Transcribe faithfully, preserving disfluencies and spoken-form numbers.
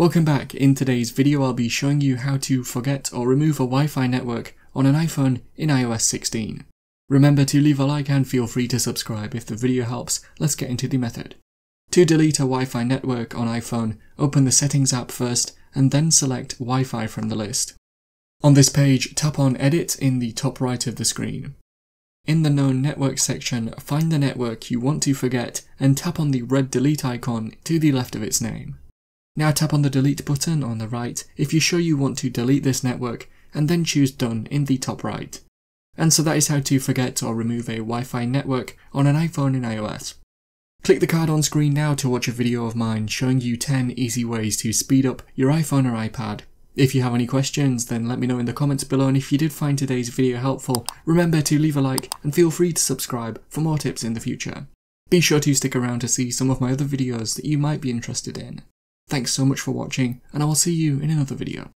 Welcome back. In today's video I'll be showing you how to forget or remove a Wi-Fi network on an iPhone in i O S sixteen. Remember to leave a like and feel free to subscribe if the video helps. Let's get into the method. To delete a Wi-Fi network on iPhone, open the Settings app first and then select Wi-Fi from the list. On this page, tap on Edit in the top right of the screen. In the Known Networks section, find the network you want to forget and tap on the red delete icon to the left of its name. Now tap on the Delete button on the right if you're sure you want to delete this network, and then choose Done in the top right. And so that is how to forget or remove a Wi-Fi network on an iPhone in i O S. Click the card on screen now to watch a video of mine showing you ten easy ways to speed up your iPhone or iPad. If you have any questions, then let me know in the comments below, and if you did find today's video helpful, remember to leave a like and feel free to subscribe for more tips in the future. Be sure to stick around to see some of my other videos that you might be interested in. Thanks so much for watching, and I will see you in another video.